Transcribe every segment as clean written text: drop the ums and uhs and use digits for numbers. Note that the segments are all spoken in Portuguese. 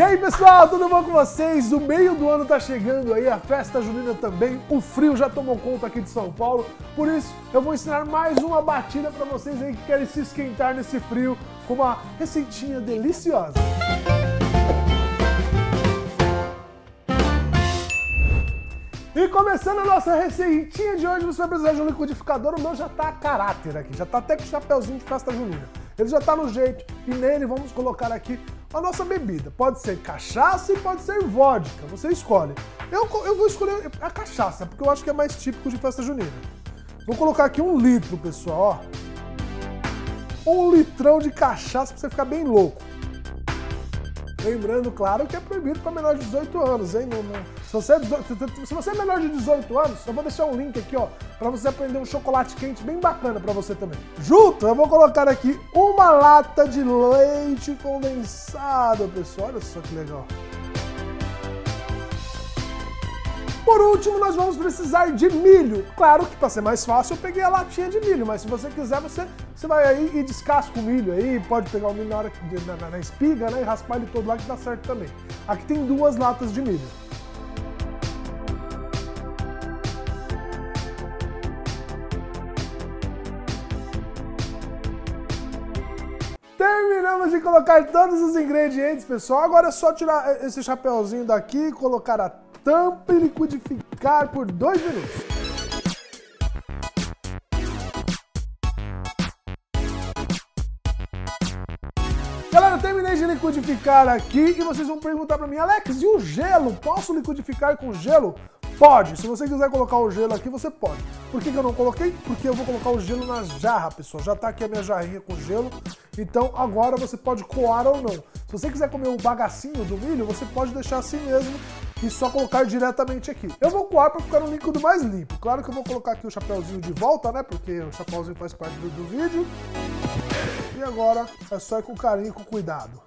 E aí pessoal, tudo bom com vocês? O meio do ano tá chegando aí, a festa junina também, o frio já tomou conta aqui de São Paulo, por isso eu vou ensinar mais uma batida pra vocês aí que querem se esquentar nesse frio com uma receitinha deliciosa. E começando a nossa receitinha de hoje, você vai precisar de um liquidificador, o meu já tá a caráter aqui, já tá até com o chapéuzinho de festa junina, ele já tá no jeito e nele vamos colocar aqui a nossa bebida. Pode ser cachaça e pode ser vodka, você escolhe. Eu vou escolher a cachaça, porque eu acho que é mais típico de festa junina. Vou colocar aqui 1 litro, pessoal, ó. 1 litrão de cachaça pra você ficar bem louco. Lembrando, claro, que é proibido pra menor de 18 anos, hein? Se você é menor de 18 anos, eu vou deixar um link aqui, ó, pra você aprender um chocolate quente bem bacana pra você também. Junto, eu vou colocar aqui 1 lata de leite condensado, pessoal. Olha só que legal. Por último, nós vamos precisar de milho. Claro que para ser mais fácil, eu peguei a latinha de milho, mas se você quiser, você vai aí e descasca o milho aí, pode pegar o milho na hora na espiga, né, e raspar ele todo lá que dá certo também. Aqui tem 2 latas de milho. Terminamos de colocar todos os ingredientes, pessoal. Agora é só tirar esse chapéuzinho daqui e colocar a tampa e liquidificar por 2 minutos. Galera, eu terminei de liquidificar aqui e vocês vão perguntar pra mim: Alex, e o gelo? Posso liquidificar com gelo? Pode, se você quiser colocar o gelo aqui, você pode. Por que que eu não coloquei? Porque eu vou colocar o gelo na jarra, pessoal. Já tá aqui a minha jarrinha com gelo, então agora você pode coar ou não. Se você quiser comer um bagacinho do milho, você pode deixar assim mesmo e só colocar diretamente aqui. Eu vou coar para ficar um líquido mais limpo. Claro que eu vou colocar aqui o chapéuzinho de volta, né? Porque o chapéuzinho faz parte do vídeo. E agora é só ir com carinho, com cuidado.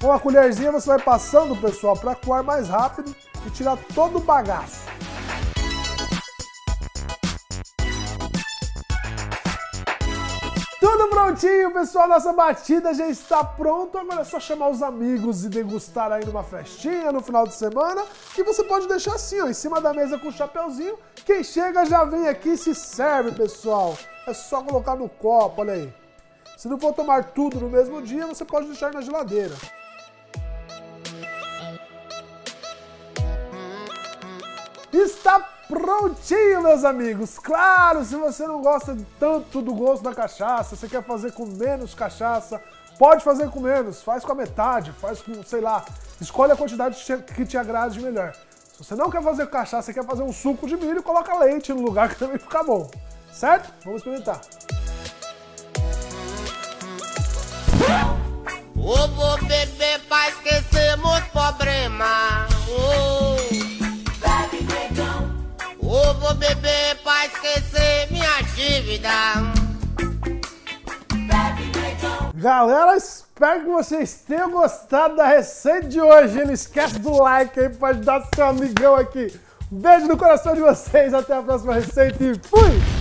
Com a colherzinha você vai passando, pessoal, para coar mais rápido e tirar todo o bagaço. Tudo prontinho, pessoal, nossa batida já está pronta, agora é só chamar os amigos e degustar aí numa festinha, no final de semana, que você pode deixar assim, ó, em cima da mesa com o chapéuzinho, quem chega já vem aqui e se serve, pessoal, é só colocar no copo, olha aí. Se não for tomar tudo no mesmo dia, você pode deixar na geladeira. Está prontinho, meus amigos! Claro, se você não gosta tanto do gosto da cachaça, você quer fazer com menos cachaça, pode fazer com menos, faz com a metade, faz com, sei lá, escolhe a quantidade que te agrade melhor. Se você não quer fazer cachaça, você quer fazer um suco de milho, coloca leite no lugar que também fica bom, certo? Vamos experimentar. Eu vou beber pra esquecer meus problemas. Eu vou beber pra esquecer minha dívida. Galera, espero que vocês tenham gostado da receita de hoje. Não esquece do like aí pra ajudar seu amigão aqui. Beijo no coração de vocês, até a próxima receita e fui!